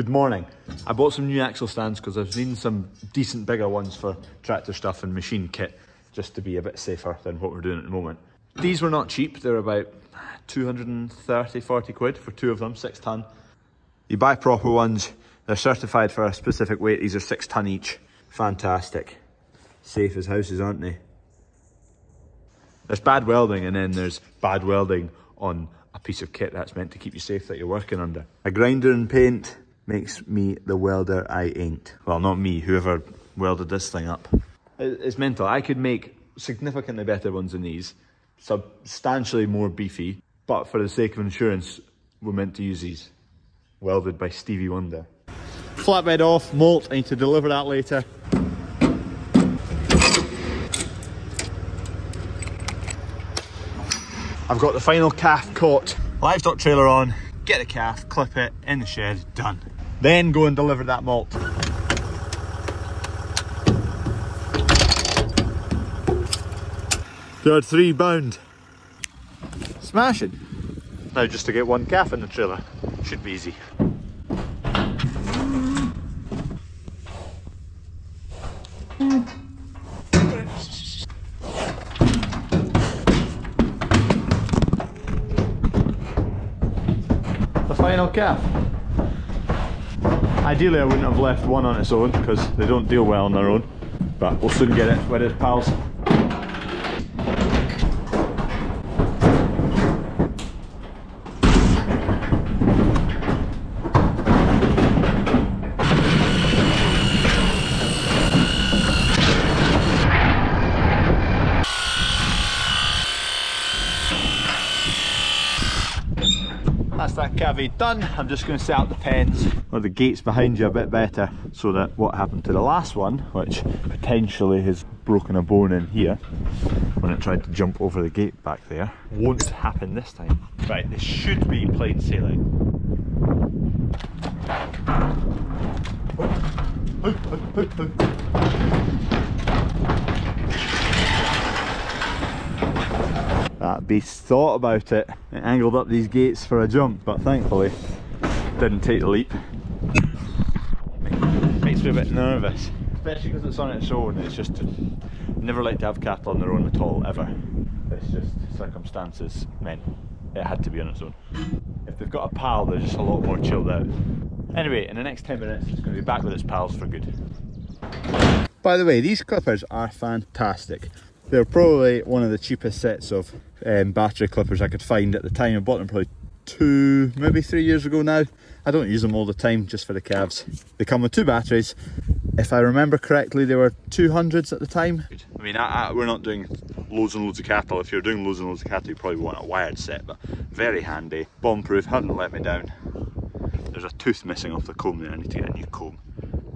Good morning. I bought some new axle stands because I've seen some decent bigger ones for tractor stuff and machine kit, just to be a bit safer than what we're doing at the moment. These were not cheap. They're about 230, 40 quid for two of them, 6 ton. You buy proper ones, they're certified for a specific weight. These are 6 ton each. Fantastic. Safe as houses, aren't they? There's bad welding, and then there's bad welding on a piece of kit that's meant to keep you safe that you're working under. A grinder and paint makes me the welder I ain't. Well, not me, whoever welded this thing up. It's mental. I could make significantly better ones than these, substantially more beefy, but for the sake of insurance, we're meant to use these. Welded by Stevie Wonder. Flatbed off, malt, I need to deliver that later. I've got the final calf caught. Livestock trailer on, get the calf, clip it, in the shed, done. Then go and deliver that malt. There are 3 bound. Smashing. Now just to get 1 calf in the trailer. Should be easy. The final calf. Ideally I wouldn't have left one on its own because they don't deal well on their own, but we'll soon get it with his pals. That's that cavity done. I'm just going to set up the pens or the gates behind you a bit better so that what happened to the last one, which potentially has broken a bone in here when it tried to jump over the gate back there, won't happen this time. Right, this should be plain sailing. That beast thought about it. It angled up these gates for a jump, but thankfully didn't take the leap. Makes me a bit nervous, especially because it's on its own. It's just, never like to have cattle on their own at all, ever. It's just circumstances meant it had to be on its own. If they've got a pal, they're just a lot more chilled out. Anyway, in the next 10 minutes, it's going to be back with its pals for good. By the way, these clippers are fantastic. They're probably one of the cheapest sets of battery clippers I could find at the time. I bought them probably 2, maybe 3 years ago now. I don't use them all the time, just for the calves. They come with 2 batteries. If I remember correctly, they were 200s at the time. I mean, we're not doing loads and loads of cattle. If you're doing loads and loads of cattle, you probably want a wired set, but very handy. Bomb-proof, hadn't let me down. There's a tooth missing off the comb there. I need to get a new comb,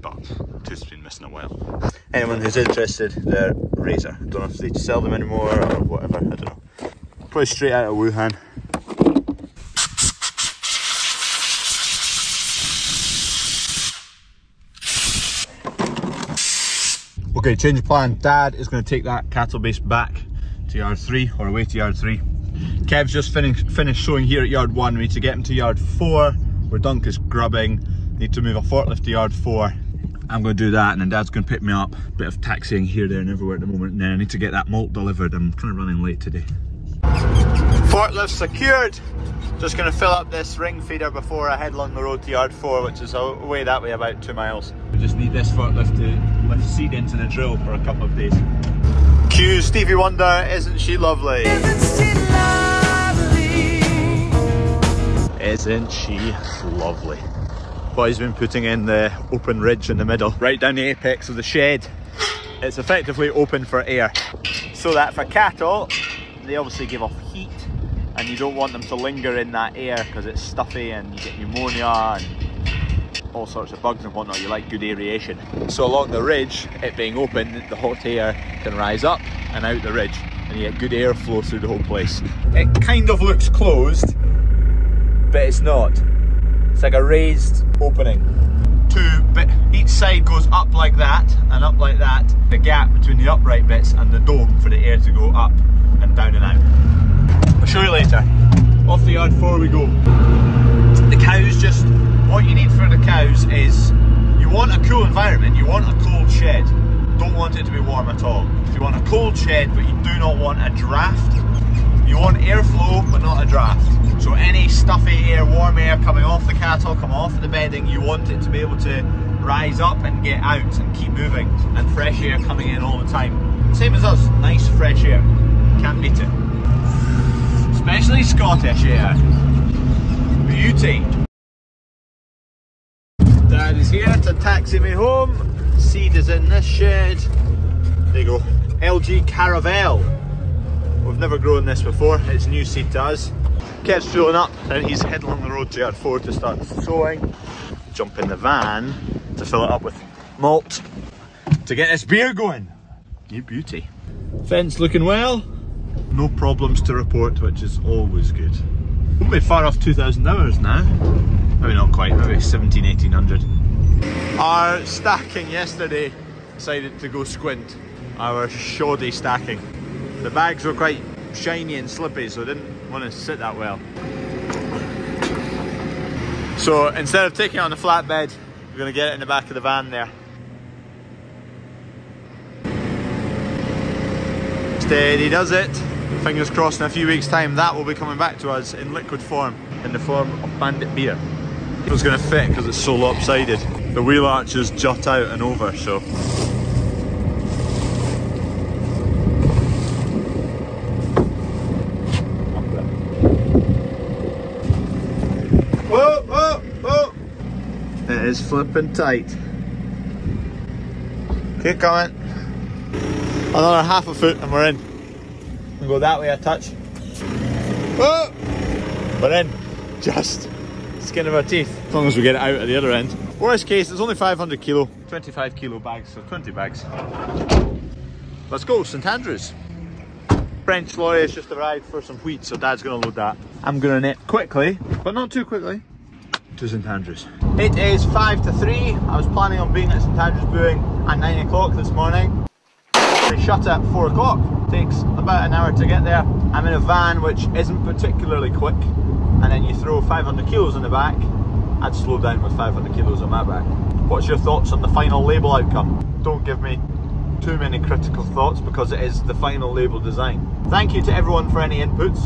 but the tooth's been missing a while. Anyone who's interested, they're Razor. I don't know if they sell them anymore or whatever, I don't know. Probably straight out of Wuhan. Okay, change of plan. Dad is going to take that cattle base back to yard 3, or away to yard 3. Kev's just finished sewing here at yard 1. We need to get him to yard 4, where Dunk is grubbing. Need to move a forklift to yard 4. I'm going to do that, and then Dad's going to pick me up. Bit of taxiing here, there and everywhere at the moment. And then I need to get that malt delivered. I'm kind of running late today. Forklift secured. Just going to fill up this ring feeder before I head along the road to yard 4, which is away that way about 2 miles. We just need this forklift to lift seed into the drill for a couple of days. Cue Stevie Wonder, Isn't She Lovely? Isn't she lovely? Isn't she lovely? Boy's been putting in the open ridge in the middle, right down the apex of the shed. It's effectively open for air, so that for cattle, they obviously give off heat, and you don't want them to linger in that air because it's stuffy and you get pneumonia and all sorts of bugs and whatnot. You like good aeration. So along the ridge, it being open, the hot air can rise up and out the ridge, and you get good airflow through the whole place. It kind of looks closed, but it's not. It's like a raised opening. Each side goes up like that and up like that. The gap between the upright bits and the dome for the air to go up and down and out. I'll show you later. Off to yard 4 we go. The cows just what you need for the cows is, you want a cool environment, you want a cold shed. Don't want it to be warm at all. You want a cold shed, but you do not want a draft. You want airflow, but not a draft. So any stuffy air, warm air coming off the cattle, coming off the bedding, you want it to be able to rise up and get out and keep moving, and fresh air coming in all the time. Same as us, nice fresh air. Can't beat it. Especially Scottish air. Beauty. Dad is here to taxi me home. Seed is in this shed. There you go. LG Caravelle. We've never grown this before. It's new seed to us. Kept filling up, and he's heading along the road to R4 to start sowing. Jump in the van to fill it up with malt to get this beer going. You beauty. Fence looking well. No problems to report, which is always good. Won't be far off 2,000 hours now. Maybe not quite, maybe 17, 1800. Our stacking yesterday decided to go squint. Our shoddy stacking. The bags were quite shiny and slippy, so they didn't want to sit that well. So instead of taking it on the flatbed, we're going to get it in the back of the van there. Steady does it. Fingers crossed in a few weeks' time that will be coming back to us in liquid form, in the form of Bandit beer. It was going to fit because it's so lopsided. The wheel arches jut out and over, so. Whoa, whoa, whoa! It is flipping tight. Keep coming. Another half a foot and we're in. We'll go that way a touch. Whoa! We're in. Just skin of our teeth. As long as we get it out at the other end. Worst case, it's only 500 kilo. 25 kilo bags, so 20 bags. Let's go, St Andrews. French lorry has just arrived for some wheat, so Dad's going to load that. I'm going to nip quickly, but not too quickly, to St Andrews. It is 5 to 3. I was planning on being at St Andrews Brewing at 9 o'clock this morning. They shut at 4 o'clock. Takes about an hour to get there. I'm in a van which isn't particularly quick, and then you throw 500 kilos in the back. I'd slow down with 500 kilos on my back. What's your thoughts on the final label outcome? Don't give me too many critical thoughts, because it is the final label design. Thank you to everyone for any inputs.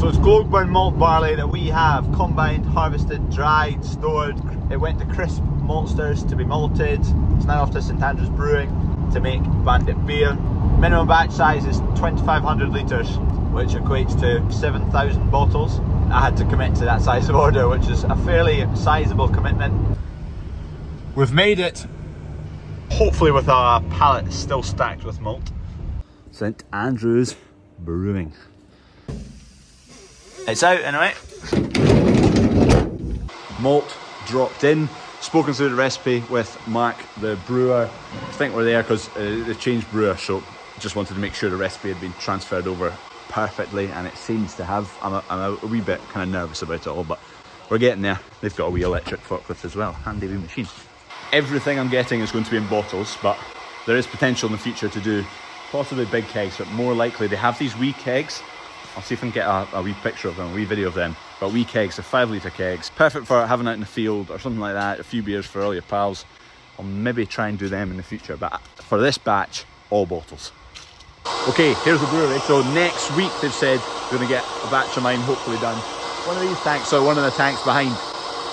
So it's Gloagburn malt barley that we have combined, harvested, dried, stored. It went to Crisp Maltsters to be malted. It's now off to St Andrews Brewing to make Bandit beer. Minimum batch size is 2,500 litres, which equates to 7,000 bottles. I had to commit to that size of order, which is a fairly sizable commitment. We've made it. Hopefully with our pallet still stacked with malt. St Andrews Brewing. It's out anyway. Malt dropped in. Spoken through the recipe with Mark, the brewer. I think we're there because they changed brewer, so just wanted to make sure the recipe had been transferred over perfectly, and it seems to have. I'm a wee bit kind of nervous about it all, but we're getting there. They've got a wee electric forklift as well. Handy wee machine. Everything I'm getting is going to be in bottles, but there is potential in the future to do possibly big kegs, but more likely they have these wee kegs. I'll see if I can get a wee picture of them, a wee video of them. But wee kegs, they're 5 litre kegs, perfect for having out in the field or something like that, a few beers for all your pals. I'll maybe try and do them in the future, but for this batch, all bottles. Okay, here's the brewery. So next week they've said we're going to get a batch of mine hopefully done. One of these tanks, so one of the tanks behind.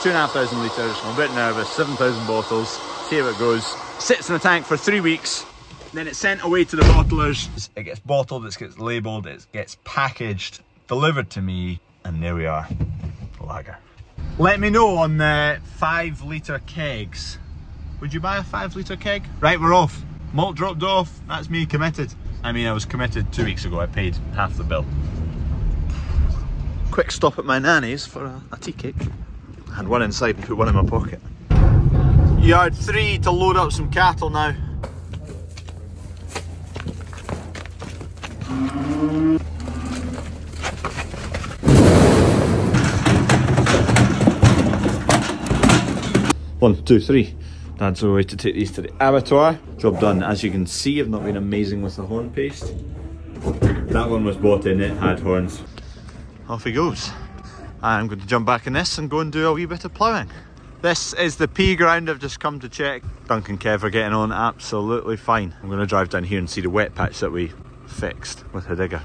2,500 litres, I'm a bit nervous, 7,000 bottles, see how it goes. Sits in the tank for 3 weeks, then it's sent away to the bottlers. It gets bottled, it gets labelled, it gets packaged, delivered to me, and there we are, lager. Let me know on the 5 litre kegs. Would you buy a 5 litre keg? Right, we're off. Malt dropped off, that's me committed. I mean, I was committed 2 weeks ago, I paid half the bill. Quick stop at my nanny's for a tea cake. And one inside and put one in my pocket. Yard 3 to load up some cattle now. One, two, three. Dad's away to take these to the abattoir. Job done. As you can see, I've not been amazing with the horn paste. That one was bought in, it had horns. Off he goes. I'm going to jump back in this and go and do a wee bit of ploughing. This is the pea ground I've just come to check. Dunk and Kev are getting on absolutely fine. I'm going to drive down here and see the wet patch that we fixed with the digger.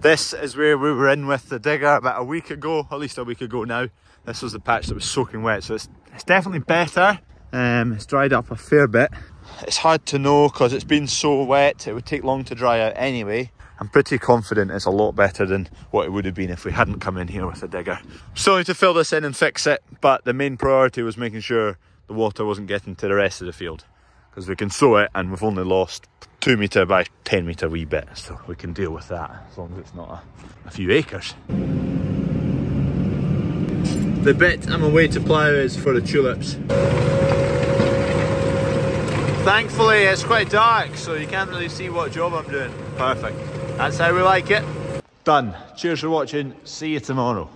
This is where we were in with the digger about a week ago, at least a week ago now. This was the patch that was soaking wet, so it's definitely better. It's dried up a fair bit. It's hard to know because it's been so wet, it would take long to dry out anyway. I'm pretty confident it's a lot better than what it would have been if we hadn't come in here with a digger. Still need to fill this in and fix it, but the main priority was making sure the water wasn't getting to the rest of the field, because we can sow it and we've only lost 2 metre by 10 metre wee bit, so we can deal with that as long as it's not a few acres. The bit I'm away to plough is for the tulips. Thankfully it's quite dark, so you can't really see what job I'm doing. Perfect. That's how we like it. Done. Cheers for watching. See you tomorrow.